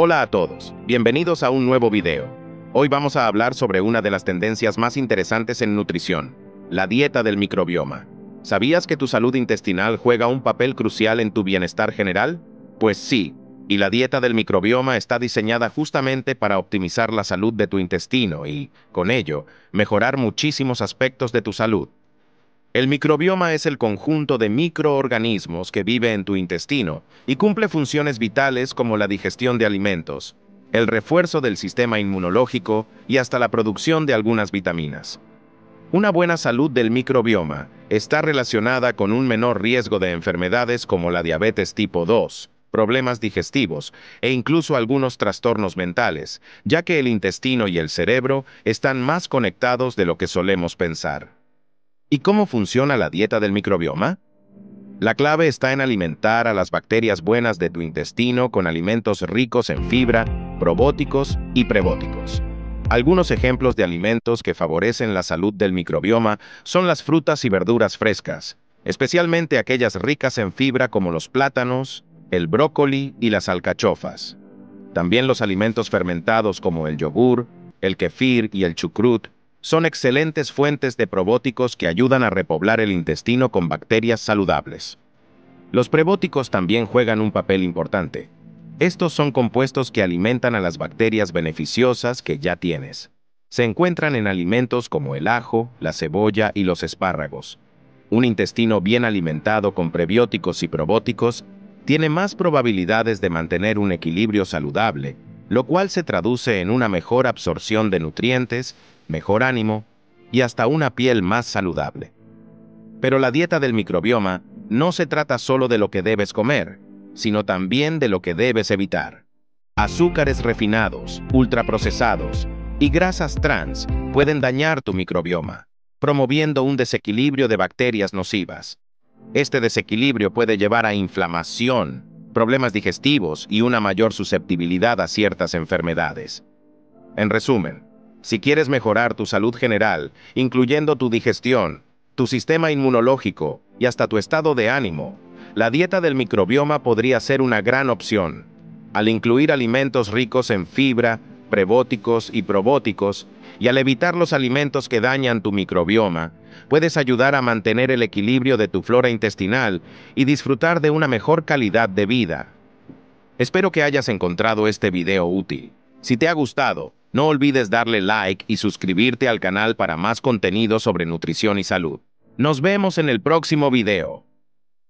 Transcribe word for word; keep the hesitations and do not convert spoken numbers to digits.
Hola a todos, bienvenidos a un nuevo video. Hoy vamos a hablar sobre una de las tendencias más interesantes en nutrición, la dieta del microbioma. ¿Sabías que tu salud intestinal juega un papel crucial en tu bienestar general? Pues sí, y la dieta del microbioma está diseñada justamente para optimizar la salud de tu intestino y, con ello, mejorar muchísimos aspectos de tu salud. El microbioma es el conjunto de microorganismos que vive en tu intestino y cumple funciones vitales como la digestión de alimentos, el refuerzo del sistema inmunológico y hasta la producción de algunas vitaminas. Una buena salud del microbioma está relacionada con un menor riesgo de enfermedades como la diabetes tipo dos, problemas digestivos e incluso algunos trastornos mentales, ya que el intestino y el cerebro están más conectados de lo que solemos pensar. ¿Y cómo funciona la dieta del microbioma? La clave está en alimentar a las bacterias buenas de tu intestino con alimentos ricos en fibra, probóticos y prebóticos. Algunos ejemplos de alimentos que favorecen la salud del microbioma son las frutas y verduras frescas, especialmente aquellas ricas en fibra como los plátanos, el brócoli y las alcachofas. También los alimentos fermentados como el yogur, el kefir y el chucrut son excelentes fuentes de probóticos que ayudan a repoblar el intestino con bacterias saludables. Los prebóticos también juegan un papel importante. Estos son compuestos que alimentan a las bacterias beneficiosas que ya tienes. Se encuentran en alimentos como el ajo, la cebolla y los espárragos. Un intestino bien alimentado con prebióticos y probóticos tiene más probabilidades de mantener un equilibrio saludable, lo cual se traduce en una mejor absorción de nutrientes, mejor ánimo y hasta una piel más saludable. Pero la dieta del microbioma no se trata solo de lo que debes comer, sino también de lo que debes evitar. Azúcares refinados, ultraprocesados y grasas trans pueden dañar tu microbioma, promoviendo un desequilibrio de bacterias nocivas. Este desequilibrio puede llevar a inflamación, problemas digestivos y una mayor susceptibilidad a ciertas enfermedades. En resumen, si quieres mejorar tu salud general, incluyendo tu digestión, tu sistema inmunológico y hasta tu estado de ánimo, la dieta del microbioma podría ser una gran opción. Al incluir alimentos ricos en fibra, prebóticos y probóticos, y al evitar los alimentos que dañan tu microbioma, puedes ayudar a mantener el equilibrio de tu flora intestinal y disfrutar de una mejor calidad de vida. Espero que hayas encontrado este video útil. Si te ha gustado, no olvides darle like y suscribirte al canal para más contenido sobre nutrición y salud. Nos vemos en el próximo video.